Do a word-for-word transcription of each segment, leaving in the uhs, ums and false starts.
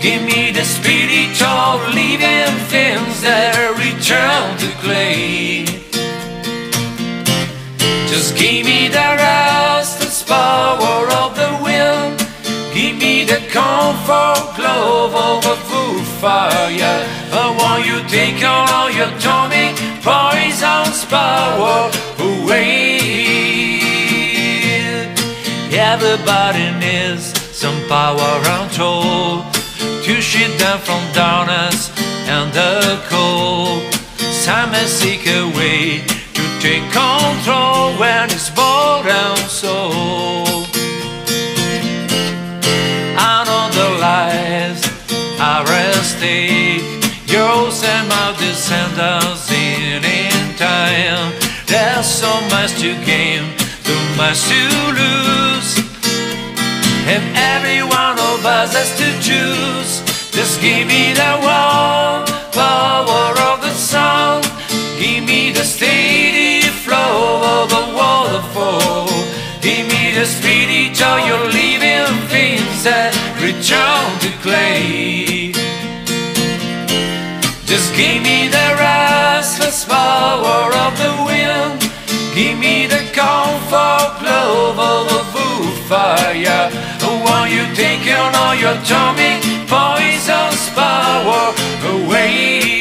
Give me the spirit of living things that return to clay. Just give me the restless power of the wind. Give me the comfort glow of a full fire. I want you to take all your tummy poison's power away. Everybody needs some power untold to shield them from darkness and the cold. Some may seek a way to take control when it's bored and soul. I know the lives are at stake, yours and my descendants in, in time. There's so much to gain, too much to lose. If every one of us has to choose, just give me the warm power of the sun. Give me the steady flow of the waterfall. Give me the spirit of your living things that return to clay. Just give me the restless power of the wind. Give me the comfort glow of the fire. I want you taking all your tummy poison's power away.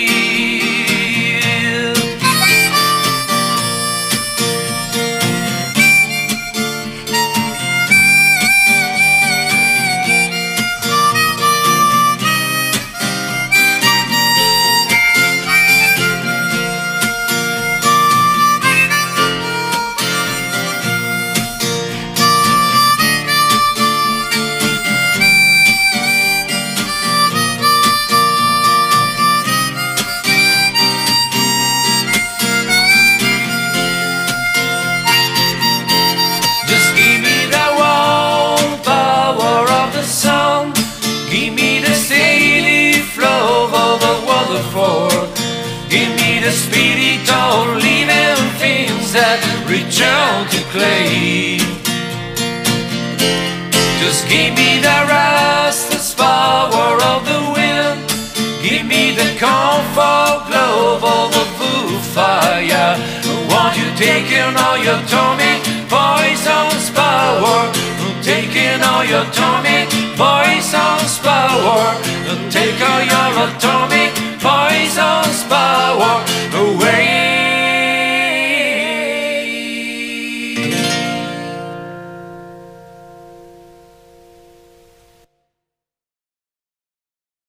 Return to clay. Just give me the restless power of the wind. Give me the comfort glow of the blue fire. Won't you taking all your tummy poison's power? Taking all your tummy poison's power. Take all your tummy poison's power away.